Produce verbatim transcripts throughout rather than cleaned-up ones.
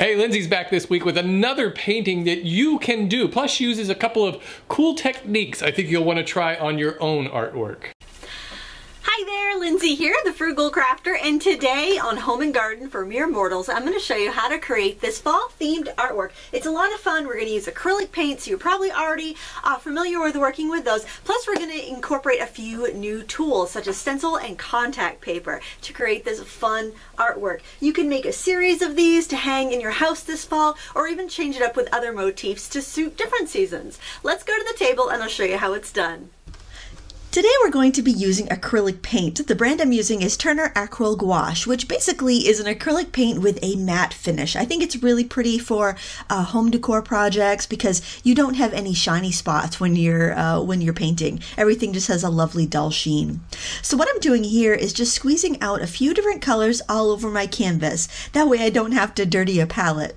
Hey, Lindsay's back this week with another painting that you can do. Plus, she uses a couple of cool techniques I think you'll want to try on your own artwork. Hi there, Lindsay here, the Frugal Crafter, and today on Home and Garden for Mere Mortals, I'm going to show you how to create this fall-themed artwork. It's a lot of fun. We're going to use acrylic paints, so you're probably already uh, familiar with working with those. Plus, we're going to incorporate a few new tools, such as stencil and contact paper, to create this fun artwork. You can make a series of these to hang in your house this fall, or even change it up with other motifs to suit different seasons. Let's go to the table and I'll show you how it's done. Today we're going to be using acrylic paint. The brand I'm using is Turner Acryl Gouache, which basically is an acrylic paint with a matte finish. I think it's really pretty for uh, home decor projects because you don't have any shiny spots when you're uh, when you're painting. Everything just has a lovely dull sheen. So what I'm doing here is just squeezing out a few different colors all over my canvas. That way I don't have to dirty a palette.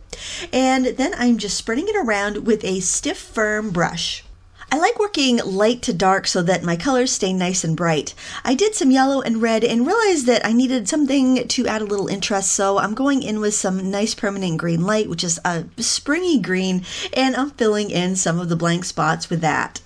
And then I'm just spreading it around with a stiff, firm brush. I like working light to dark so that my colors stay nice and bright. I did some yellow and red and realized that I needed something to add a little interest, so I'm going in with some nice permanent green light, which is a springy green, and I'm filling in some of the blank spots with that.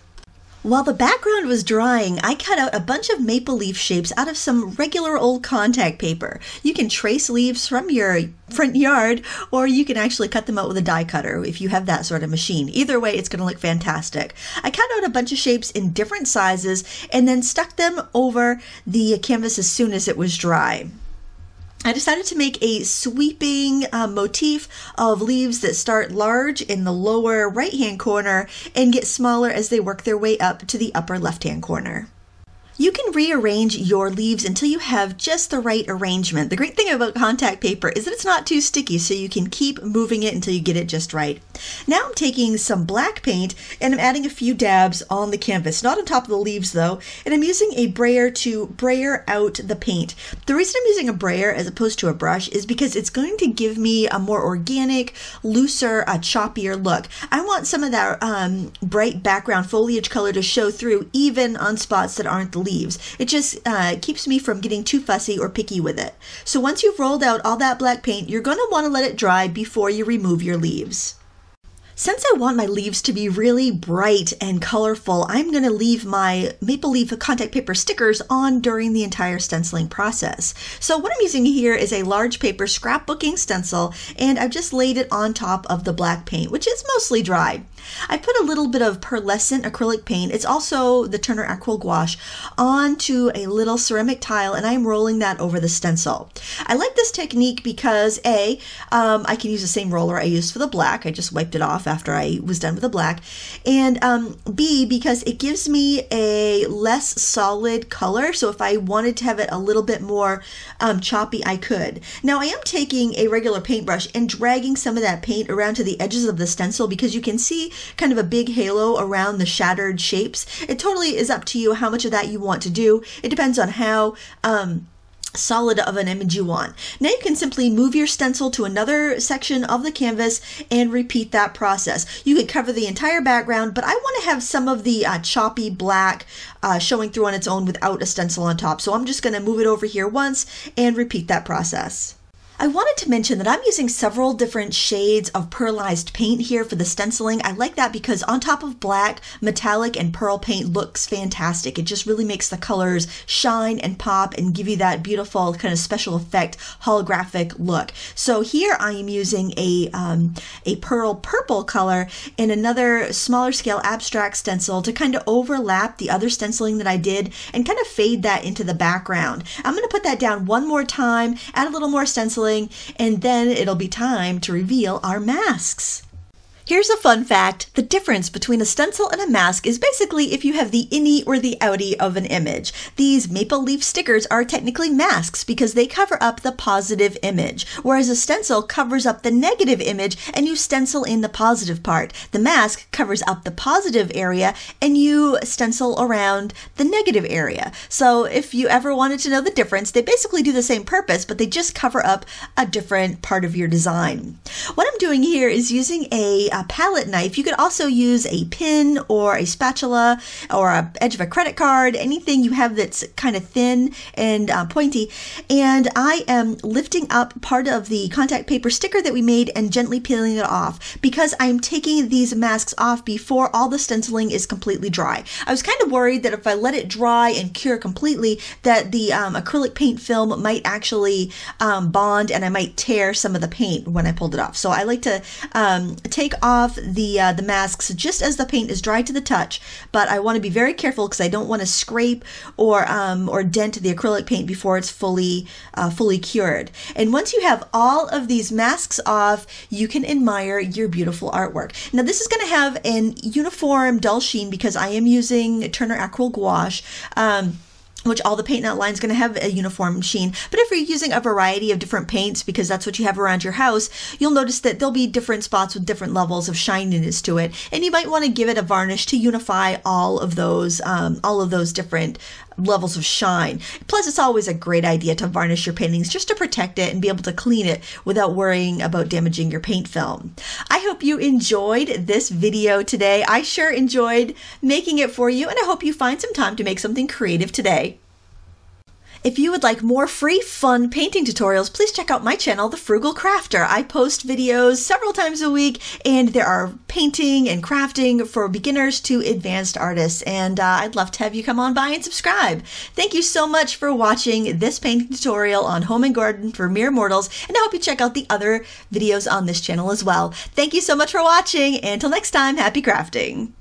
While the background was drying, I cut out a bunch of maple leaf shapes out of some regular old contact paper. You can trace leaves from your front yard, or you can actually cut them out with a die cutter if you have that sort of machine. Either way, it's going to look fantastic. I cut out a bunch of shapes in different sizes and then stuck them over the canvas as soon as it was dry. I decided to make a sweeping uh, motif of leaves that start large in the lower right-hand corner and get smaller as they work their way up to the upper left-hand corner. You can rearrange your leaves until you have just the right arrangement. The great thing about contact paper is that it's not too sticky, so you can keep moving it until you get it just right. Now I'm taking some black paint and I'm adding a few dabs on the canvas, not on top of the leaves though, and I'm using a brayer to brayer out the paint. The reason I'm using a brayer as opposed to a brush is because it's going to give me a more organic, looser, a choppier look. I want some of that um, bright background foliage color to show through even on spots that aren't the leaves. It just uh, keeps me from getting too fussy or picky with it. So once you've rolled out all that black paint, you're going to want to let it dry before you remove your leaves. Since I want my leaves to be really bright and colorful, I'm going to leave my maple leaf contact paper stickers on during the entire stenciling process. So what I'm using here is a large paper scrapbooking stencil, and I've just laid it on top of the black paint, which is mostly dry. I put a little bit of pearlescent acrylic paint, it's also the Turner Acryl Gouache, onto a little ceramic tile, and I'm rolling that over the stencil. I like this technique because A, um, I can use the same roller I used for the black. I just wiped it off after I was done with the black, and um, B, because it gives me a less solid color, so if I wanted to have it a little bit more um, choppy, I could. Now I am taking a regular paintbrush and dragging some of that paint around to the edges of the stencil because you can see kind of a big halo around the shattered shapes. It totally is up to you how much of that you want to do. It depends on how um, solid of an image you want. Now you can simply move your stencil to another section of the canvas and repeat that process. You could cover the entire background, but I want to have some of the uh, choppy black uh, showing through on its own without a stencil on top. So I'm just going to move it over here once and repeat that process. I wanted to mention that I'm using several different shades of pearlized paint here for the stenciling. I like that because on top of black, metallic and pearl paint looks fantastic. It just really makes the colors shine and pop and give you that beautiful kind of special effect holographic look. So here I am using a, um, a pearl purple color in another smaller scale abstract stencil to kind of overlap the other stenciling that I did and kind of fade that into the background. I'm going to put that down one more time, add a little more stenciling, and then it'll be time to reveal our masks. Here's a fun fact. The difference between a stencil and a mask is basically if you have the innie or the outie of an image. These maple leaf stickers are technically masks because they cover up the positive image, whereas a stencil covers up the negative image and you stencil in the positive part. The mask covers up the positive area and you stencil around the negative area. So if you ever wanted to know the difference, they basically do the same purpose, but they just cover up a different part of your design. What I'm I'm doing here is using a, a palette knife. You could also use a pin or a spatula or a edge of a credit card, anything you have that's kind of thin and uh, pointy. And I am lifting up part of the contact paper sticker that we made and gently peeling it off, because I'm taking these masks off before all the stenciling is completely dry. I was kind of worried that if I let it dry and cure completely, that the um, acrylic paint film might actually um, bond and I might tear some of the paint when I pulled it off. So I like to um, take off the uh, the masks just as the paint is dry to the touch, but I want to be very careful because I don't want to scrape or um, or dent the acrylic paint before it's fully uh, fully cured. And once you have all of these masks off, you can admire your beautiful artwork. Now this is going to have an uniform dull sheen because I am using Turner Acryl Gouache, Um, which all the paint in that line is going to have a uniform sheen. But if you're using a variety of different paints, because that's what you have around your house, you'll notice that there'll be different spots with different levels of shininess to it. And you might want to give it a varnish to unify all of those, um, all of those different levels of shine. Plus, it's always a great idea to varnish your paintings just to protect it and be able to clean it without worrying about damaging your paint film. I hope you enjoyed this video today. I sure enjoyed making it for you, and I hope you find some time to make something creative today. If you would like more free, fun painting tutorials, please check out my channel, The Frugal Crafter. I post videos several times a week, and there are painting and crafting for beginners to advanced artists, and uh, I'd love to have you come on by and subscribe. Thank you so much for watching this painting tutorial on Home and Garden for Mere Mortals, and I hope you check out the other videos on this channel as well. Thank you so much for watching, and until next time, happy crafting!